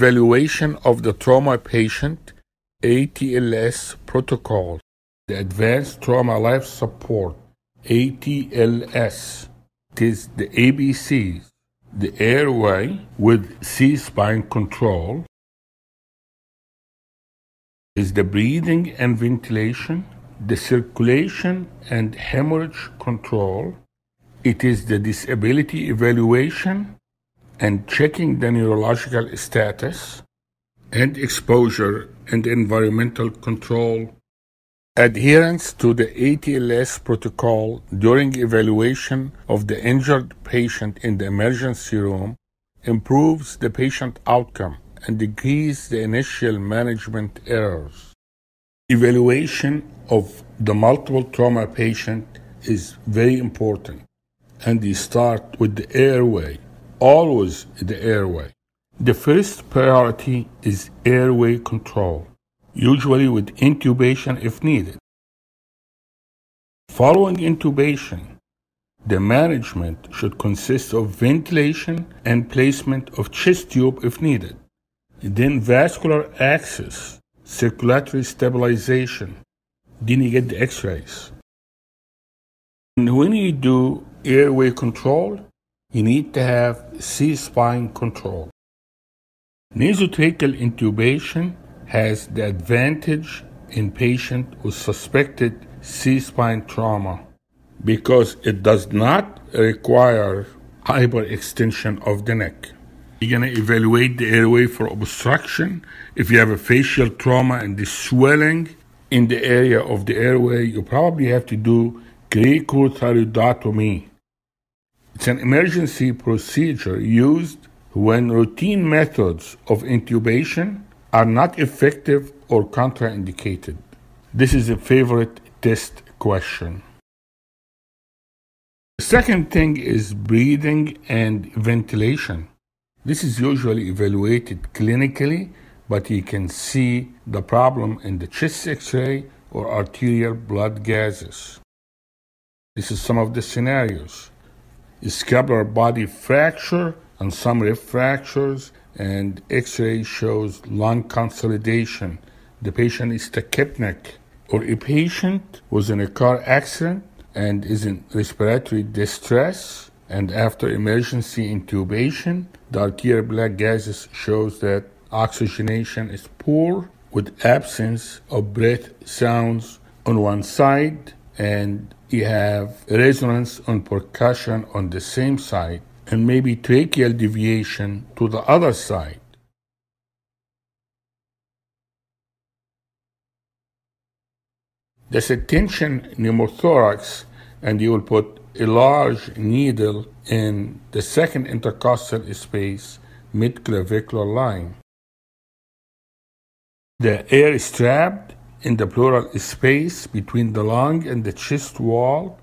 Evaluation of the trauma patient, ATLS protocol, the Advanced Trauma Life Support, ATLS. It is the ABCs, the airway with C-spine control, is the breathing and ventilation, the circulation and hemorrhage control. It is the disability evaluation and checking the neurological status and exposure and environmental control. Adherence to the ATLS protocol during evaluation of the injured patient in the emergency room improves the patient outcome and decreases the initial management errors. Evaluation of the multiple trauma patient is very important, and you start with the airway, always the airway. The first priority is airway control, usually with intubation if needed. Following intubation, the management should consist of ventilation and placement of chest tube if needed, then vascular access, circulatory stabilization, then you get the x-rays. And when you do airway control, you need to have C-spine control. Nasotracheal intubation has the advantage in patients with suspected C-spine trauma because it does not require hyperextension of the neck. You're going to evaluate the airway for obstruction. If you have a facial trauma and the swelling in the area of the airway, you probably have to do cricothyroidotomy. It's an emergency procedure used when routine methods of intubation are not effective or contraindicated. This is a favorite test question. The second thing is breathing and ventilation. This is usually evaluated clinically, but you can see the problem in the chest X-ray or arterial blood gases. This is some of the scenarios. Scapular body fracture and some rib fractures, and X-ray shows lung consolidation. The patient is tachypneic, or a patient was in a car accident and is in respiratory distress, and after emergency intubation, the arterial blood gases shows that oxygenation is poor with absence of breath sounds on one side, and you have resonance on percussion on the same side, and maybe tracheal deviation to the other side. There's a tension pneumothorax, and you will put a large needle in the second intercostal space, mid-clavicular line. The air is trapped in the pleural space between the lung and the chest wall,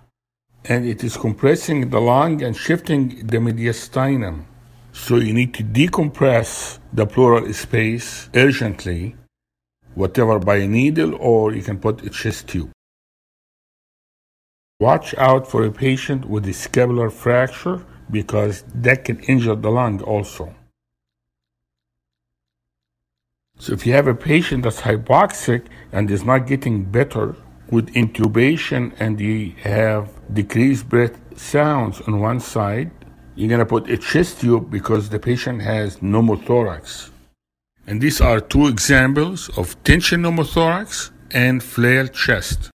and it is compressing the lung and shifting the mediastinum. So you need to decompress the pleural space urgently, whatever by a needle, or you can put a chest tube. Watch out for a patient with a scapular fracture because that can injure the lung also. So if you have a patient that's hypoxic and is not getting better with intubation and you have decreased breath sounds on one side, you're going to put a chest tube because the patient has pneumothorax. And these are two examples of tension pneumothorax and flared chest.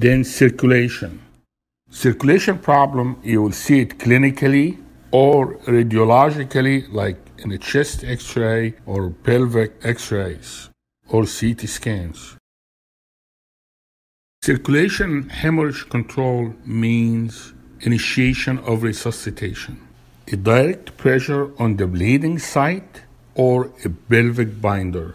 Then circulation. Circulation problem, you will see it clinically or radiologically, like in a chest X-ray or pelvic X-rays or CT scans. Circulation hemorrhage control means initiation of resuscitation, a direct pressure on the bleeding site or a pelvic binder.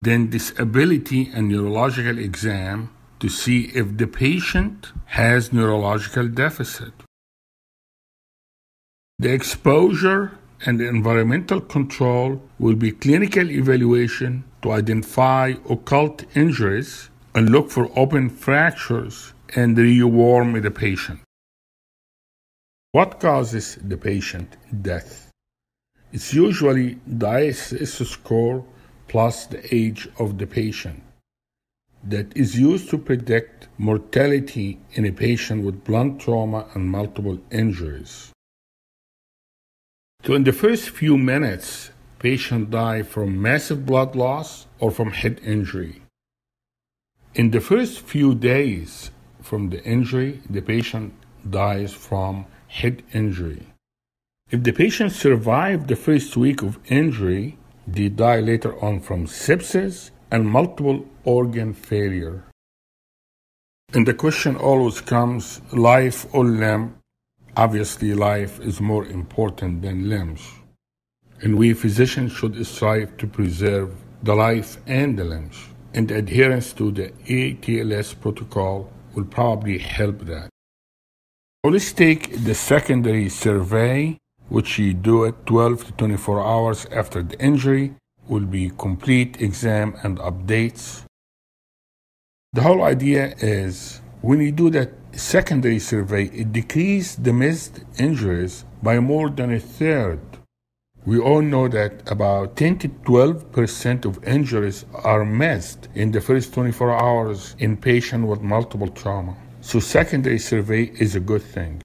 Then disability and neurological exam to see if the patient has neurological deficit. The exposure and the environmental control will be clinical evaluation to identify occult injuries and look for open fractures and rewarm the patient. What causes the patient death? It's usually the ISS score plus the age of the patient that is used to predict mortality in a patient with blunt trauma and multiple injuries. So in the first few minutes, patients die from massive blood loss or from head injury. In the first few days from the injury, the patient dies from head injury. If the patient survived the first week of injury, they die later on from sepsis and multiple organ failure. And the question always comes, life or limb? Obviously, life is more important than limbs. And we physicians should strive to preserve the life and the limbs. And adherence to the ATLS protocol will probably help that. So let's take the secondary survey, which you do at 12 to 24 hours after the injury. Will be complete exam and updates. The whole idea is when you do that secondary survey, it decreases the missed injuries by more than a third. We all know that about 10 to 12% of injuries are missed in the first 24 hours in patients with multiple trauma. So secondary survey is a good thing.